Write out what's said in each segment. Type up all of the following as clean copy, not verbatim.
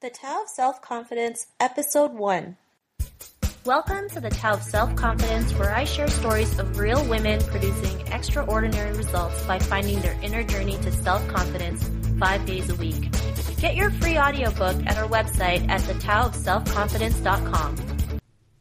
The Tao of Self-Confidence, Episode 1. Welcome to The Tao of Self-Confidence, where I share stories of real women producing extraordinary results by finding their inner journey to self-confidence 5 days a week. Get your free audiobook at our website at thetaoofselfconfidence.com.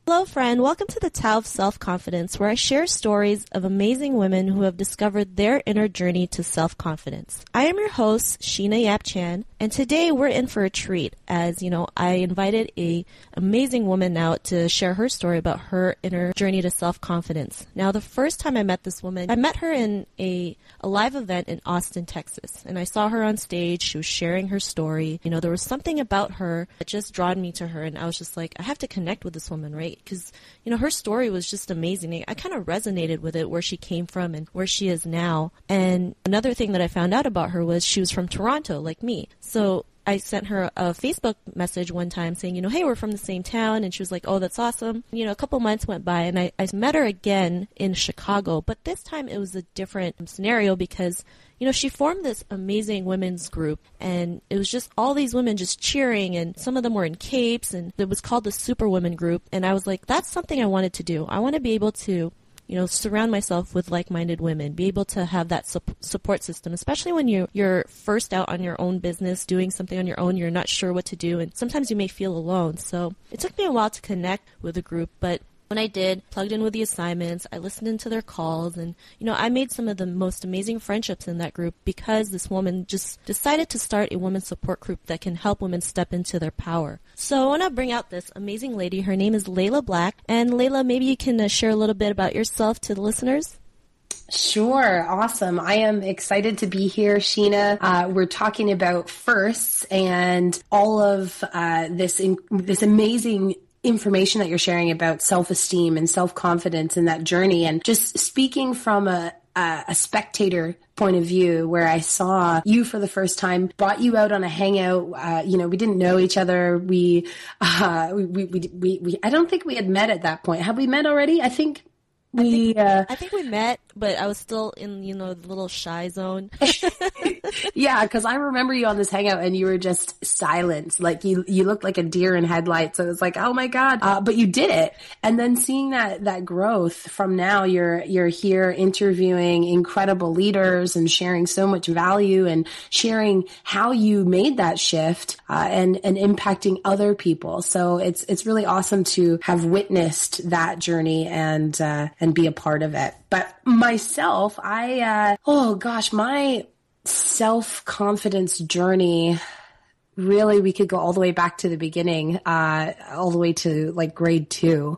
Hello, friend. Welcome to The Tao of Self-Confidence, where I share stories of amazing women who have discovered their inner journey to self-confidence. I am your host, Sheena Yap Chan, and today we're in for a treat. As you know, I invited an amazing woman out to share her story about her inner journey to self-confidence. Now, the first time I met this woman, I met her in a live event in Austin, Texas, and I saw her on stage. She was sharing her story. You know, there was something about her that just drawn me to her, and I was just like, I have to connect with this woman, right? Because, you know, her story was just amazing. I kind of resonated with it, where she came from and where she is now. And another thing that I found out about her was she was from Toronto, like me. So I sent her a Facebook message one time saying, you know, hey, we're from the same town. And she was like, oh, that's awesome. You know, a couple months went by, and I met her again in Chicago. But this time it was a different scenario because, you know, she formed this amazing women's group, and it was just all these women just cheering, and some of them were in capes, and it was called the Superwomen Group. And I was like, that's something I wanted to do. I want to be able to, you know, surround myself with like-minded women, be able to have that support system, especially when you're first out on your own business, doing something on your own, you're not sure what to do, and sometimes you may feel alone. So it took me a while to connect with a group, but when I did, plugged in with the assignments, I listened into their calls, and, you know, I made some of the most amazing friendships in that group because this woman just decided to start a women's support group that can help women step into their power. So I want to bring out this amazing lady. Her name is Layla Black. And Layla, maybe you can share a little bit about yourself to the listeners? Sure. Awesome. I am excited to be here, Sheena. We're talking about firsts and all of this amazing information that you're sharing about self-esteem and self-confidence in that journey, and just speaking from a spectator point of view, where I saw you for the first time, brought you out on a hangout. You know, we didn't know each other. We I don't think we had met at that point. Have we met already? I think we met, but I was still in, you know, the little shy zone. Yeah, because I remember you on this hangout, and you were just silent. Like you looked like a deer in headlights. So it was like, oh my God! But you did it. And then seeing that growth from now, you're here interviewing incredible leaders and sharing so much value and sharing how you made that shift and impacting other people. So it's really awesome to have witnessed that journey and be a part of it. But myself, my self-confidence journey, really, we could go all the way back to the beginning, all the way to like grade 2.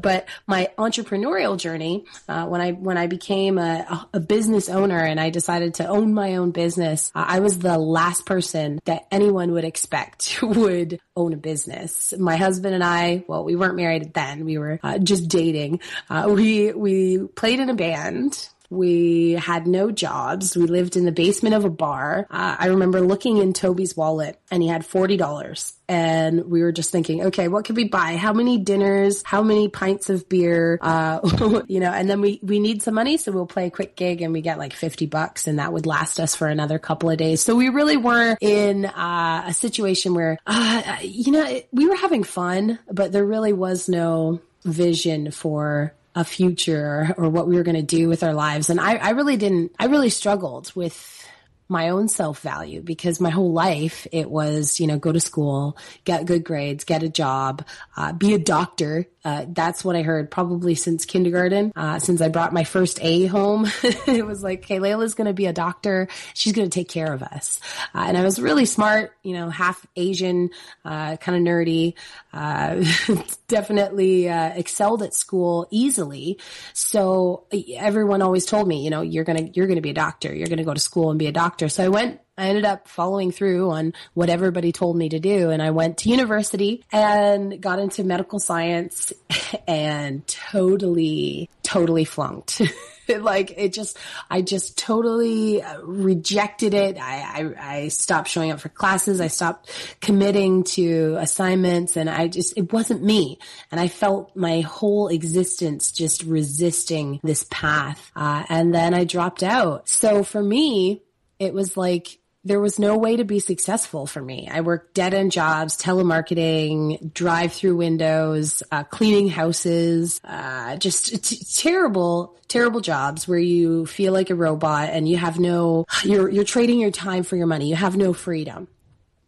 But my entrepreneurial journey, when I became a business owner and I decided to own my own business, I was the last person that anyone would expect would own a business. My husband and I, well, we weren't married then. We were just dating. We played in a band. We had no jobs. We lived in the basement of a bar. I remember looking in Toby's wallet, and he had $40. And we were just thinking, okay, what could we buy? How many dinners? How many pints of beer? You know, and then we need some money, so we'll play a quick gig, and we get like $50, and that would last us for another couple of days. So we really were in a situation where, you know, we were having fun, but there really was no vision for a future or what we were going to do with our lives. And I really struggled with my own self-value, because my whole life it was, you know, go to school, get good grades, get a job, be a doctor. That's what I heard probably since kindergarten, since I brought my first A home. It was like, okay, Layla's going to be a doctor. She's going to take care of us. And I was really smart, you know, half Asian, kind of nerdy, definitely excelled at school easily. So everyone always told me, you know, you're going to be a doctor. You're going to go to school and be a doctor. So I ended up following through on what everybody told me to do. And I went to university and got into medical science and totally flunked. I just totally rejected it. I stopped showing up for classes. I stopped committing to assignments, and it wasn't me. And I felt my whole existence just resisting this path. And then I dropped out. So for me, it was like, there was no way to be successful for me. I worked dead-end jobs, telemarketing, drive-through windows, cleaning houses, just terrible jobs where you feel like a robot and you have no, you're trading your time for your money. You have no freedom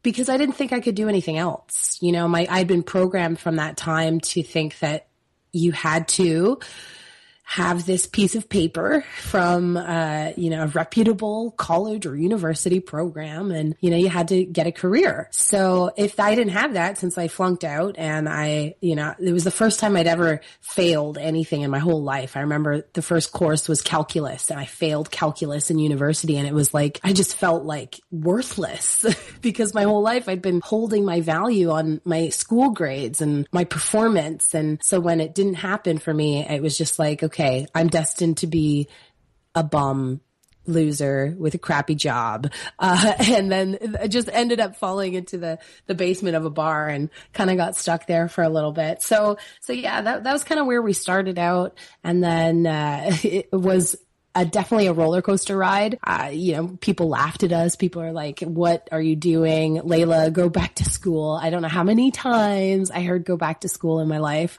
because I didn't think I could do anything else. You know, I'd been programmed from that time to think that you had to have this piece of paper from, a reputable college or university program. And, you know, you had to get a career. So if I didn't have that, since I flunked out and it was the first time I'd ever failed anything in my whole life. I remember the first course was calculus and I failed calculus in university. And it was like, I just felt like worthless because my whole life I'd been holding my value on my school grades and my performance. And so when it didn't happen for me, it was just like, okay, I'm destined to be a bum loser with a crappy job. And then I just ended up falling into the basement of a bar and kind of got stuck there for a little bit. So yeah, that was kind of where we started out. And then it was definitely a roller coaster ride. People laughed at us. People are like, what are you doing? Layla, go back to school. I don't know how many times I heard go back to school in my life.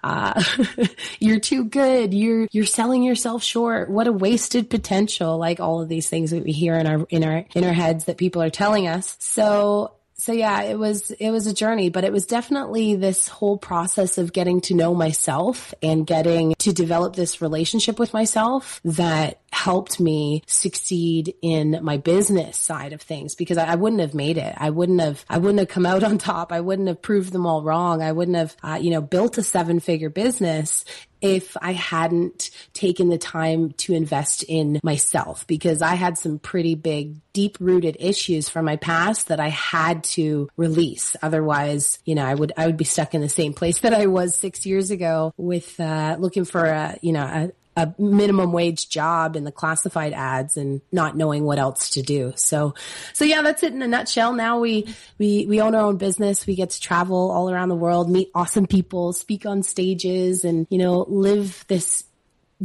You're too good. You're selling yourself short. What a wasted potential. Like all of these things that we hear in our heads that people are telling us. So yeah, it was a journey, but it was definitely this whole process of getting to know myself and getting to develop this relationship with myself that helped me succeed in my business side of things, because I wouldn't have made it. I wouldn't have come out on top. I wouldn't have proved them all wrong. I wouldn't have, built a 7-figure business if I hadn't taken the time to invest in myself, because I had some pretty big, deep-rooted issues from my past that I had to release. Otherwise, I would be stuck in the same place that I was 6 years ago with looking for a minimum wage job in the classified ads and not knowing what else to do. So yeah, that's it in a nutshell. Now we own our own business. We get to travel all around the world, meet awesome people, speak on stages, and, live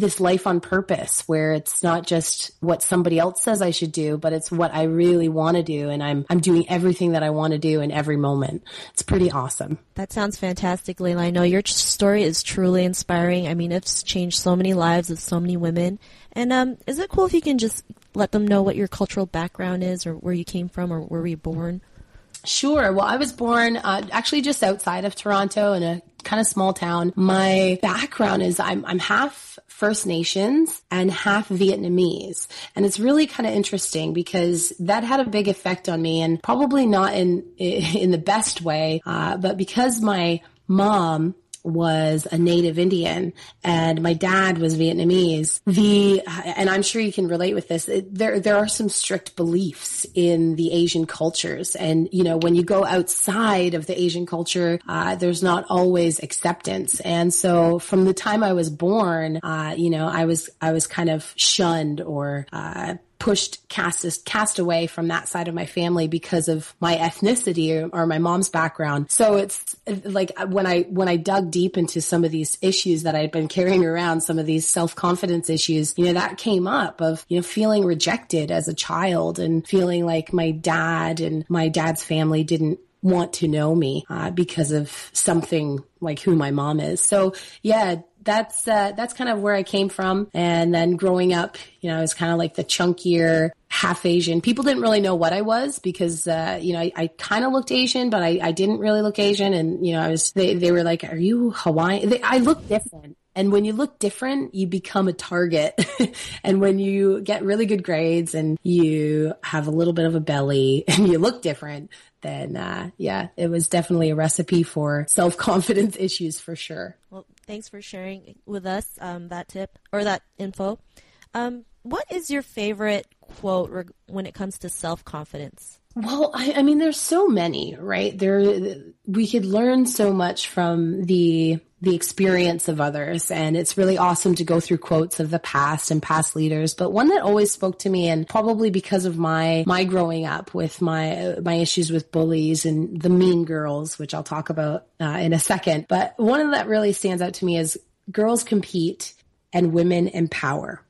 this life on purpose, where it's not just what somebody else says I should do, but it's what I really want to do. And I'm doing everything that I want to do in every moment. It's pretty awesome. That sounds fantastic, Layla. I know your story is truly inspiring. I mean, it's changed so many lives of so many women. And is it cool if you can just let them know what your cultural background is, or where you came from, or where you were born? Sure. Well, I was born actually just outside of Toronto in a kind of small town. My background is I'm half First Nations and half Vietnamese. And it's really kind of interesting because that had a big effect on me, and probably not in the best way, but because my mom was a native Indian and my dad was Vietnamese, and I'm sure you can relate with this, there are some strict beliefs in the Asian cultures. And, when you go outside of the Asian culture, there's not always acceptance. And so from the time I was born, I was kind of shunned or, pushed, cast away from that side of my family because of my ethnicity or my mom's background. So it's like when I dug deep into some of these issues that I'd been carrying around, some of these self-confidence issues, that came up of, feeling rejected as a child and feeling like my dad and my dad's family didn't want to know me because of something like who my mom is. So yeah, that's kind of where I came from. And then growing up, I was kind of like the chunkier half Asian. People didn't really know what I was because, I kind of looked Asian, but I didn't really look Asian. And, they were like, are you Hawaiian? I look different. And when you look different, you become a target. And when you get really good grades and you have a little bit of a belly and you look different, then, yeah, it was definitely a recipe for self-confidence issues for sure. Well, thanks for sharing with us that tip or that info. What is your favorite quote when it comes to self-confidence? Well, I mean, there's so many, right? We could learn so much from the experience of others. And it's really awesome to go through quotes of the past and past leaders. But one that always spoke to me, and probably because of my growing up with my issues with bullies and the mean girls, which I'll talk about in a second. But one that really stands out to me is girls compete and women empower.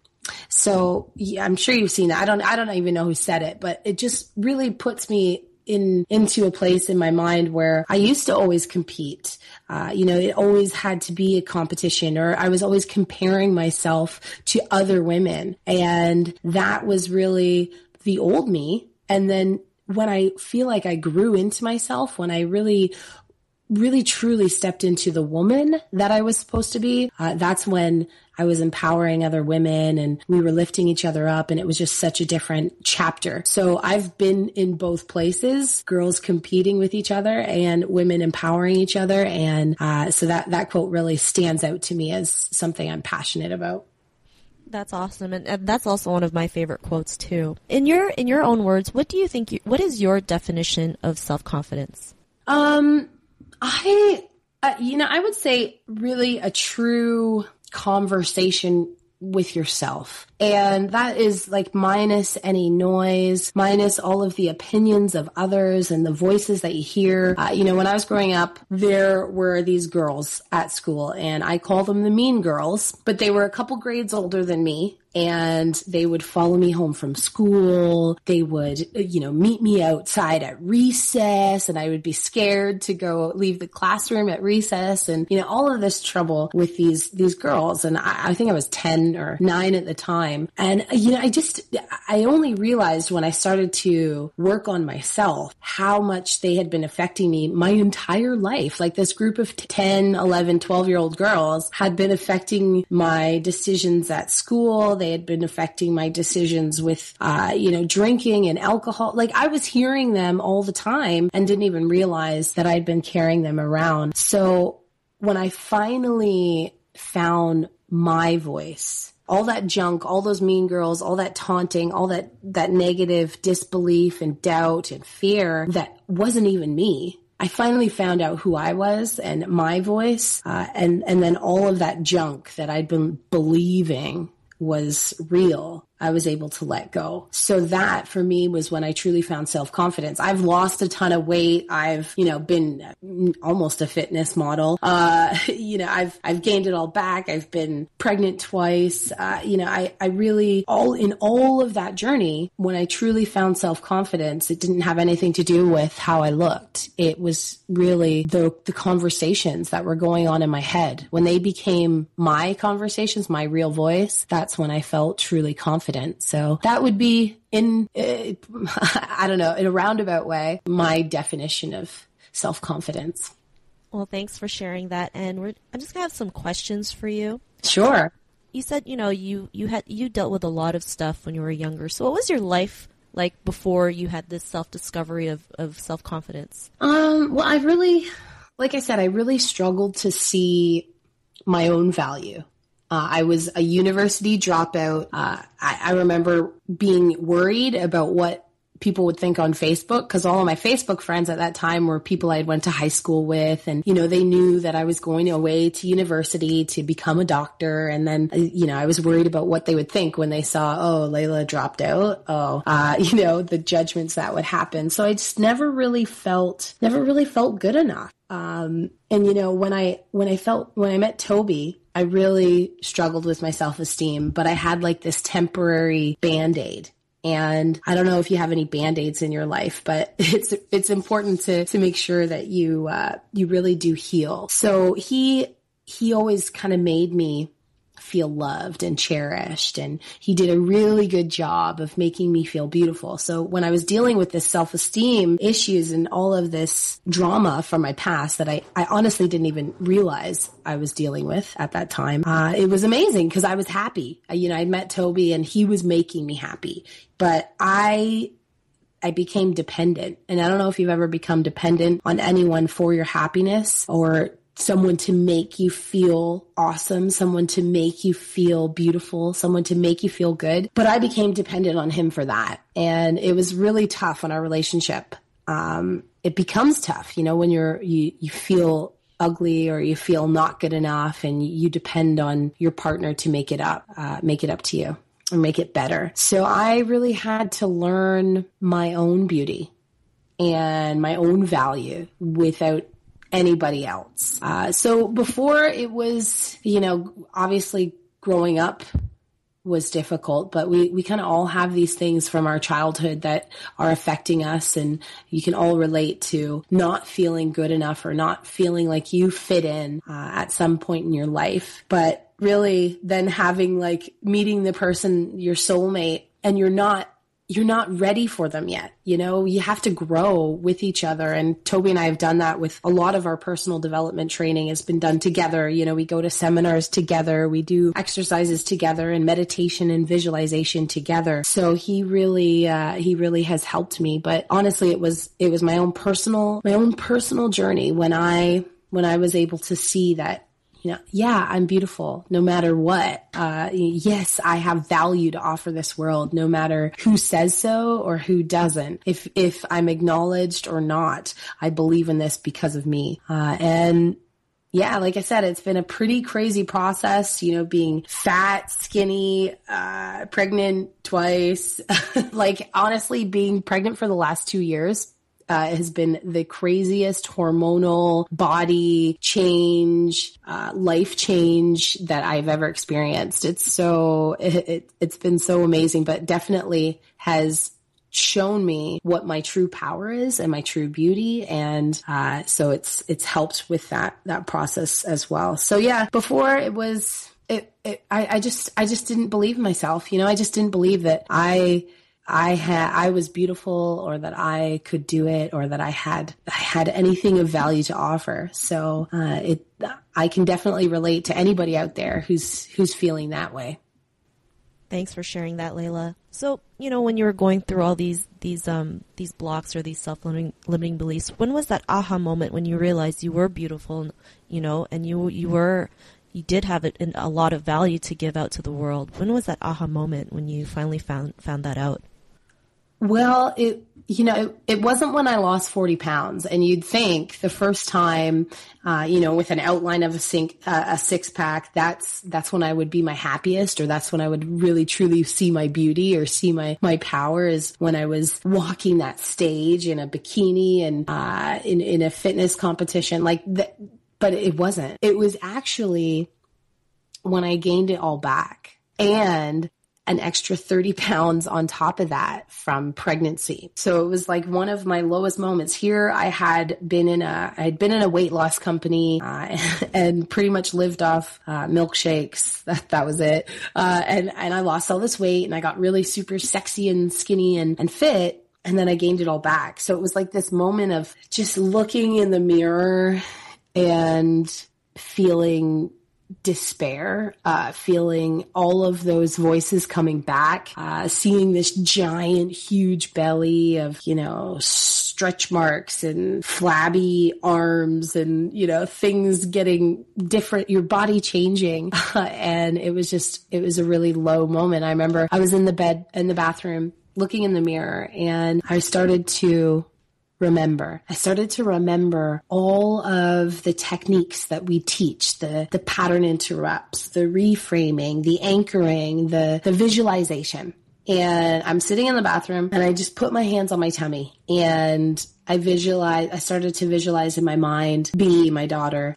So yeah, I'm sure you've seen that. I don't even know who said it, but it just really puts me into a place in my mind where I used to always compete. It always had to be a competition, or I was always comparing myself to other women. And that was really the old me. And then when I feel like I grew into myself, when I really truly stepped into the woman that I was supposed to be, that's when I was empowering other women and we were lifting each other up, and it was just such a different chapter. So I've been in both places, girls competing with each other and women empowering each other. And so that quote really stands out to me as something I'm passionate about. That's awesome. And that's also one of my favorite quotes too. In your own words, what is your definition of self-confidence? I would say really a true conversation with yourself. And that is like minus any noise, minus all of the opinions of others and the voices that you hear. When I was growing up, there were these girls at school, and I call them the mean girls, but they were a couple grades older than me. And they would follow me home from school. They would, meet me outside at recess, and I would be scared to go leave the classroom at recess. And, all of this trouble with these girls. And I think I was 10 or 9 at the time. And, I only realized when I started to work on myself how much they had been affecting me my entire life. Like this group of 10, 11, 12-year-old girls had been affecting my decisions at school. They had been affecting my decisions with, drinking and alcohol. Like I was hearing them all the time and didn't even realize that I'd been carrying them around. So when I finally found my voice, all that junk, all those mean girls, all that taunting, all that negative disbelief and doubt and fear that wasn't even me. I finally found out who I was and my voice. And then all of that junk that I'd been believing was real, I was able to let go. So that for me was when I truly found self-confidence. I've lost a ton of weight. I've, been almost a fitness model. I've gained it all back. I've been pregnant twice. I really, all of that journey, when I truly found self-confidence, it didn't have anything to do with how I looked. It was really the conversations that were going on in my head. When they became my conversations, my real voice, that's when I felt truly confident. So that would be in a roundabout way, my definition of self-confidence. Well, thanks for sharing that. And I'm just going to have some questions for you. Sure. You said, you dealt with a lot of stuff when you were younger. So what was your life like before you had this self-discovery of self-confidence? Well, I really, like I said, I really struggled to see my own value. I was a university dropout. I remember being worried about what people would think on Facebook, because all of my Facebook friends at that time were people I went to high school with. And, they knew that I was going away to university to become a doctor. And then, I was worried about what they would think when they saw, oh, Layla dropped out. Oh, the judgments that would happen. So I just never really felt good enough. When I met Toby, I really struggled with my self-esteem, but I had like this temporary Band-Aid. And I don't know if you have any Band-Aids in your life, but it's important to make sure that you really do heal. So he always kind of made me feel loved and cherished. And he did a really good job of making me feel beautiful. So when I was dealing with this self-esteem issues and all of this drama from my past that I honestly didn't even realize I was dealing with at that time, it was amazing because I was happy. I met Toby and he was making me happy, but I became dependent. And I don't know if you've ever become dependent on anyone for your happiness, or someone to make you feel awesome, someone to make you feel beautiful, someone to make you feel good. But I became dependent on him for that. And it was really tough on our relationship. It becomes tough, when you feel ugly or you feel not good enough and you depend on your partner to make it up to you and make it better. So I really had to learn my own beauty and my own value without anybody else. So before it was, obviously growing up was difficult, but we kind of all have these things from our childhood that are affecting us, and you can all relate to not feeling good enough or not feeling like you fit in at some point in your life. But really then having like meeting the person, your soulmate, and you're not ready for them yet. You know, you have to grow with each other. And Toby and I have done that with a lot of our personal development training has been done together. You know, we go to seminars together, we do exercises together and meditation and visualization together. So he really has helped me. But honestly, it was my own personal journey when I was able to see that, you know, yeah, I'm beautiful no matter what. Yes, I have value to offer this world no matter who says so or who doesn't. If I'm acknowledged or not, I believe in this because of me. And yeah, like I said, it's been a pretty crazy process, you know, being fat, skinny, pregnant twice, like honestly being pregnant for the last 2 years. It has been the craziest hormonal body change, life change that I've ever experienced. It's been so amazing, but definitely has shown me what my true power is and my true beauty. And so it's helped with that process as well. So yeah, before it was, I just didn't believe myself. You know, I just didn't believe that I was beautiful, or that I could do it, or that I had anything of value to offer. So I can definitely relate to anybody out there who's feeling that way. Thanks for sharing that, Layla. So, you know, when you were going through all these blocks or these self-limiting beliefs, when was that aha moment when you realized you were beautiful, you know, and you did have it in a lot of value to give out to the world? When was that aha moment when you finally found that out? Well, it wasn't when I lost 40 pounds. And you'd think the first time, you know, with an outline of a six pack, that's when I would be my happiest, or that's when I would really truly see my beauty or see my power, is when I was walking that stage in a bikini and in a fitness competition. Like that. But it wasn't. It was actually when I gained it all back and an extra 30 pounds on top of that from pregnancy. So it was like one of my lowest moments here. I had been in a weight loss company and pretty much lived off milkshakes. That was it. And I lost all this weight and I got really super sexy and skinny and fit. And then I gained it all back. So it was like this moment of just looking in the mirror and feeling despair, feeling all of those voices coming back, seeing this giant, huge belly of, you know, stretch marks and flabby arms and, you know, things getting different, your body changing. And it was a really low moment. I remember I was in the bathroom, looking in the mirror, and I started to remember all of the techniques that we teach, the pattern interrupts, the reframing, the anchoring, the visualization. And I'm sitting in the bathroom and I just put my hands on my tummy and I started to visualize in my mind, Bea, my daughter,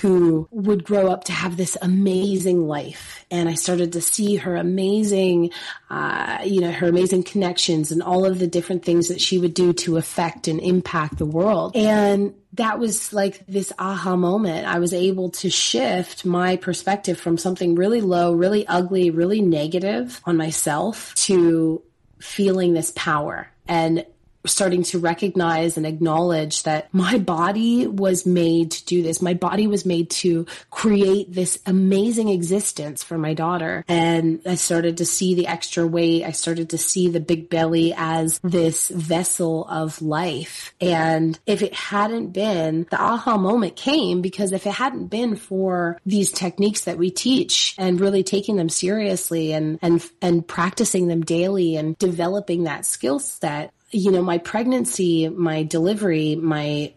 who would grow up to have this amazing life. And I started to see her amazing, her amazing connections and all of the different things that she would do to affect and impact the world. And that was like this aha moment. I was able to shift my perspective from something really low, really ugly, really negative on myself to feeling this power and starting to recognize and acknowledge that my body was made to do this. My body was made to create this amazing existence for my daughter. And I started to see the extra weight. I started to see the big belly as this vessel of life. And if it hadn't been, the aha moment came because if it hadn't been for these techniques that we teach and really taking them seriously and practicing them daily and developing that skill set, you know, my pregnancy, my delivery, my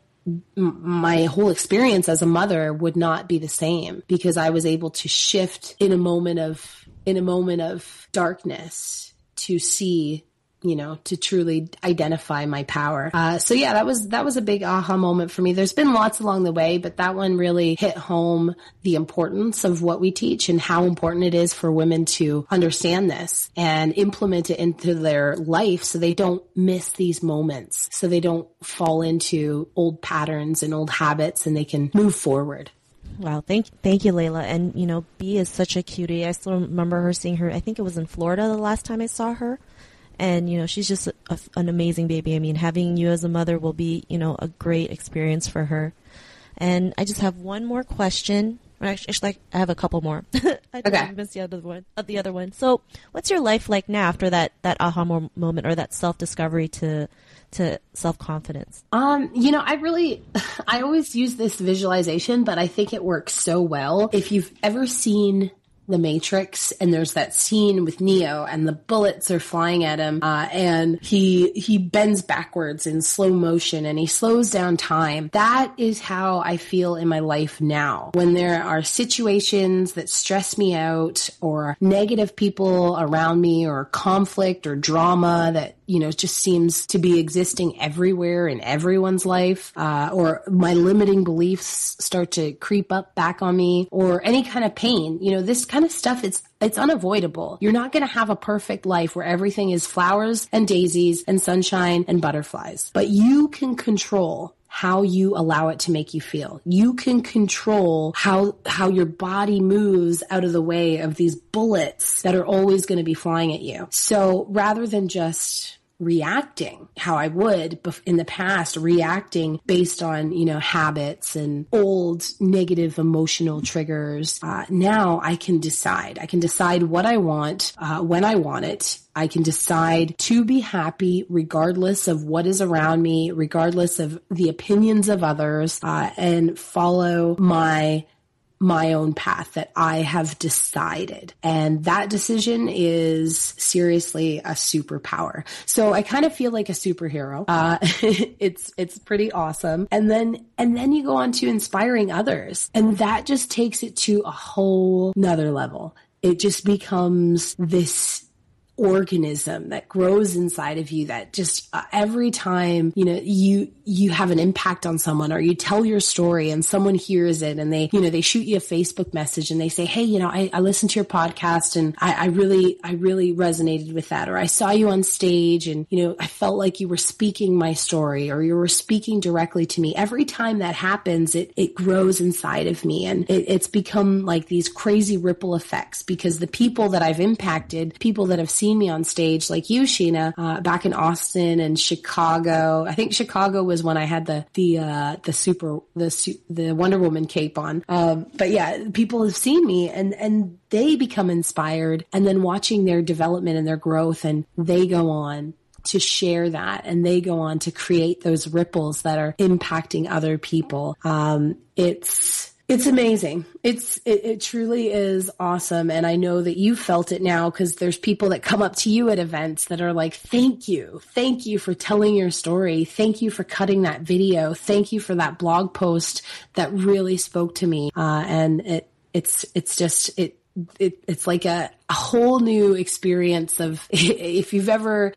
whole experience as a mother would not be the same, because I was able to shift in a moment of darkness to see you know, to truly identify my power. So yeah, that was a big aha moment for me. There's been lots along the way, but that one really hit home the importance of what we teach and how important it is for women to understand this and implement it into their life so they don't miss these moments, so they don't fall into old patterns and old habits and they can move forward. Wow. Thank you, Layla. And, you know, Bea is such a cutie. I still remember seeing her, I think it was in Florida the last time I saw her. And, you know, she's just an amazing baby. I mean, having you as a mother will be, you know, a great experience for her. And I just have one more question. Actually, I have a couple more. I missed the other one. So what's your life like now after that aha moment or that self-discovery to self-confidence? You know, I always use this visualization, but I think it works so well. If you've ever seen The Matrix, and there's that scene with Neo and the bullets are flying at him, and he bends backwards in slow motion and he slows down time. That is how I feel in my life now. When there are situations that stress me out or negative people around me or conflict or drama that, you know, just seems to be existing everywhere in everyone's life, or my limiting beliefs start to creep up back on me, or any kind of pain, you know, this kind of stuff, it's unavoidable. You're not going to have a perfect life where everything is flowers and daisies and sunshine and butterflies, but you can control how you allow it to make you feel. You can control how your body moves out of the way of these bullets that are always going to be flying at you. So rather than just reacting how I would in the past, reacting based on, you know, habits and old negative emotional triggers, now I can decide. I can decide what I want, when I want it. I can decide to be happy regardless of what is around me, regardless of the opinions of others, and follow my own path that I have decided. And that decision is seriously a superpower. So I kind of feel like a superhero. It's pretty awesome. And then you go on to inspiring others. And that just takes it to a whole nother level. It just becomes this organism that grows inside of you that just every time, you know, you have an impact on someone or you tell your story and someone hears it and they, you know, they shoot you a Facebook message and they say, hey, you know, I listened to your podcast and I really resonated with that. Or I saw you on stage and, you know, I felt like you were speaking my story or you were speaking directly to me. Every time that happens, it grows inside of me and it's become like these crazy ripple effects because the people that I've impacted, people that have seen me on stage like you, Sheena, back in Austin and Chicago. I think Chicago was when I had the Wonder Woman cape on. But yeah, people have seen me and they become inspired, and then watching their development and their growth, and they go on to share that and they go on to create those ripples that are impacting other people. It's amazing. It truly is awesome. And I know that you felt it now because there's people that come up to you at events that are like, thank you. Thank you for telling your story. Thank you for cutting that video. Thank you for that blog post that really spoke to me. And it's like a whole new experience of if you've ever,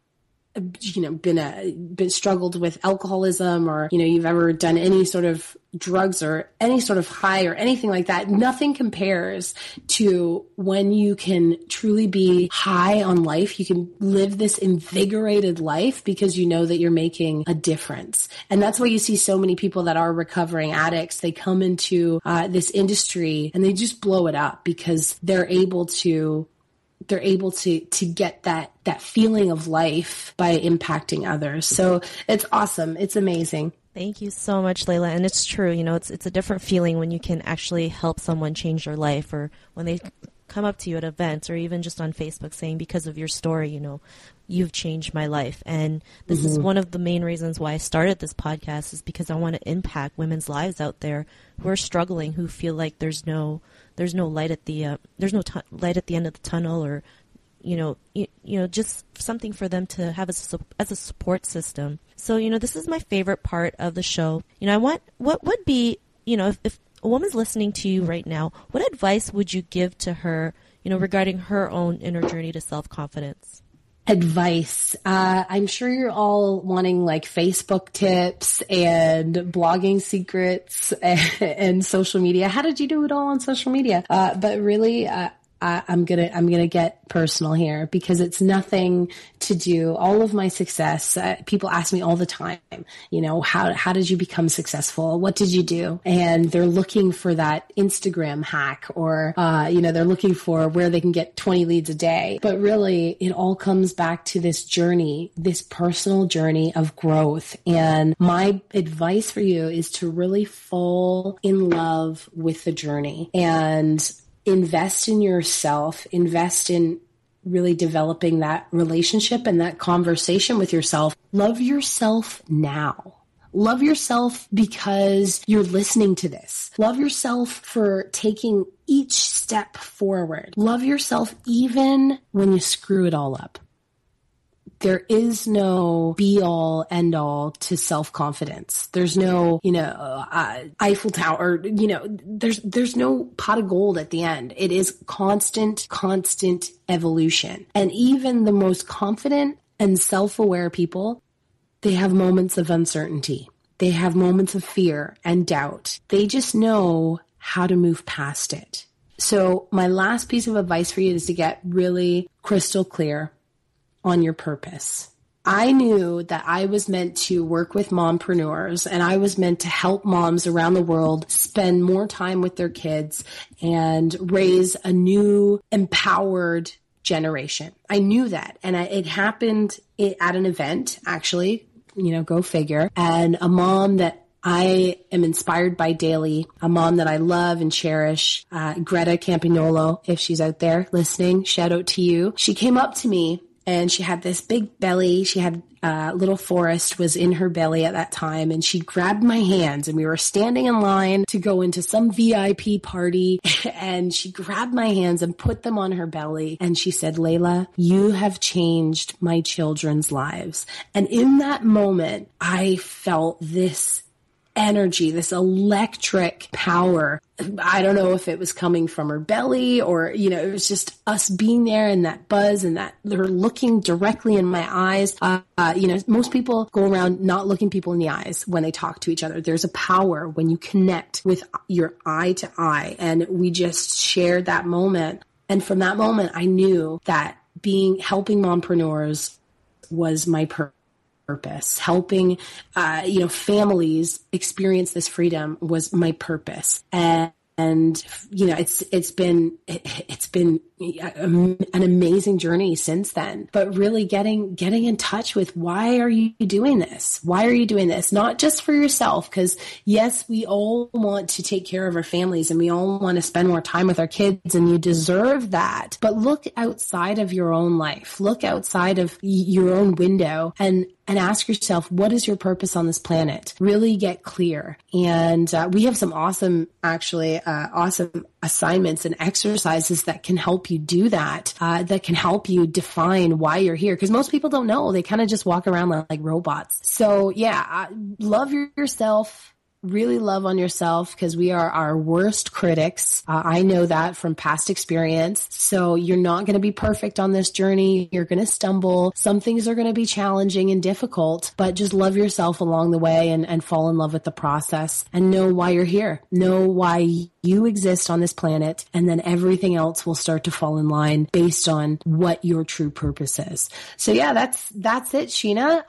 you know, been struggled with alcoholism or, you know, you've ever done any sort of drugs or any sort of high or anything like that, nothing compares to when you can truly be high on life. You can live this invigorated life because you know that you're making a difference. And that's why you see so many people that are recovering addicts. They come into this industry and they just blow it up because they're able to get that feeling of life by impacting others. So it's awesome. It's amazing. Thank you so much, Layla. And it's true. You know, it's a different feeling when you can actually help someone change their life, or when they come up to you at events or even just on Facebook saying, because of your story, you know, you've changed my life. And this is one of the main reasons why I started this podcast, is because I want to impact women's lives out there who are struggling, who feel like there's no light at the light at the end of the tunnel, or you know just something for them to have as a support system. So, you know, this is my favorite part of the show. You know, I want, what would be, you know, if a woman's listening to you right now, what advice would you give to her, you know, regarding her own inner journey to self-confidence? advice. I'm sure you're all wanting like Facebook tips and blogging secrets and social media. How did you do it all on social media? But really, I'm gonna get personal here because it's nothing to do. All of my success, people ask me all the time, you know, how did you become successful? What did you do? And they're looking for that Instagram hack, or you know, they're looking for where they can get 20 leads a day. But really, it all comes back to this journey, this personal journey of growth. And my advice for you is to really fall in love with the journey and invest in yourself, invest in really developing that relationship and that conversation with yourself. Love yourself now. Love yourself because you're listening to this. Love yourself for taking each step forward. Love yourself even when you screw it all up. There is no be-all, end-all to self-confidence. There's no, you know, Eiffel Tower, you know, there's no pot of gold at the end. It is constant evolution. And even the most confident and self-aware people, they have moments of uncertainty. They have moments of fear and doubt. They just know how to move past it. So my last piece of advice for you is to get really crystal clear on your purpose. I knew that I was meant to work with mompreneurs, and I was meant to help moms around the world spend more time with their kids and raise a new empowered generation. I knew that. And it happened at an event, actually, you know, go figure. And a mom that I am inspired by daily, a mom that I love and cherish, Greta Campagnolo, if she's out there listening, shout out to you. She came up to me and she had this big belly. She had little Forest was in her belly at that time. And she grabbed my hands and we were standing in line to go into some VIP party. And she grabbed my hands and put them on her belly. And she said, "Layla, you have changed my children's lives." And in that moment, I felt this energy, this electric power. I don't know if it was coming from her belly or, you know, it was just us being there and that buzz and that they're looking directly in my eyes. You know, most people go around not looking people in the eyes when they talk to each other. There's a power when you connect with your eye to eye. And we just shared that moment. And from that moment, I knew that helping mompreneurs was my purpose. Helping, you know, families experience this freedom was my purpose. And you know, it's been an amazing journey since then, but really getting in touch with why are you doing this? Why are you doing this? Not just for yourself. Because yes, we all want to take care of our families and we all want to spend more time with our kids and you deserve that, but look outside of your own life, look outside of your own window and ask yourself, what is your purpose on this planet? Really get clear. And we have some awesome assignments and exercises that can help you do that, that can help you define why you're here. Because most people don't know. They kind of just walk around like robots. So yeah, love yourself. Really love on yourself because we are our worst critics. I know that from past experience. So you're not going to be perfect on this journey. You're going to stumble. Some things are going to be challenging and difficult, but just love yourself along the way and fall in love with the process and know why you're here. Know why you exist on this planet. And then everything else will start to fall in line based on what your true purpose is. So yeah, that's it, Sheena.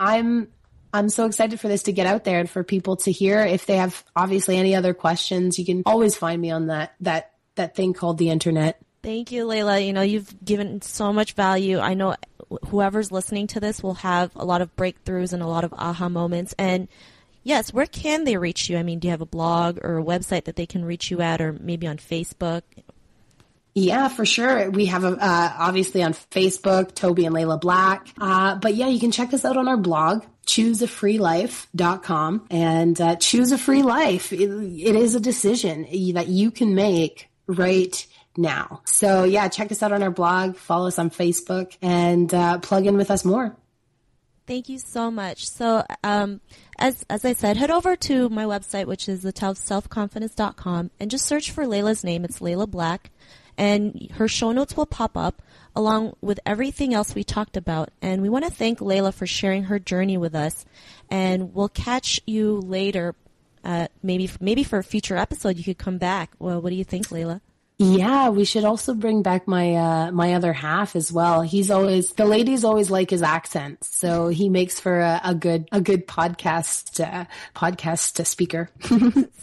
I'm so excited for this to get out there and for people to hear. If they have obviously any other questions, you can always find me on that thing called the internet. Thank you, Layla. You know, you've given so much value. I know whoever's listening to this will have a lot of breakthroughs and a lot of aha moments. And yes, where can they reach you? I mean, do you have a blog or a website that they can reach you at, or maybe on Facebook? Yeah, for sure. We have obviously on Facebook, Toby and Layla Black. But yeah, you can check us out on our blog, chooseafreelife.com. And choose a free life. It is a decision that you can make right now. So yeah, check us out on our blog, follow us on Facebook, and plug in with us more. Thank you so much. So as I said, head over to my website, which is thetaoofselfconfidence.com, and just search for Layla's name. It's Layla Black. and her show notes will pop up along with everything else we talked about. And we want to thank Layla for sharing her journey with us, and we'll catch you later. Maybe for a future episode, you could come back. Well, what do you think, Layla? Yeah, we should also bring back my my other half as well. He's always, the ladies always like his accent, so he makes for a good podcast speaker.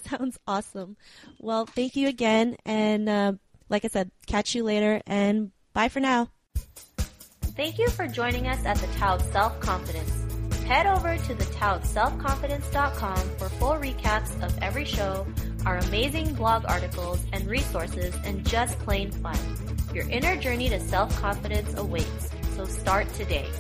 Sounds awesome. Well, thank you again, and like I said, catch you later, and bye for now. Thank you for joining us at the Tao of Self-Confidence. Head over to thetaoofselfconfidence.com for full recaps of every show, our amazing blog articles and resources, and just plain fun. Your inner journey to self-confidence awaits, so start today.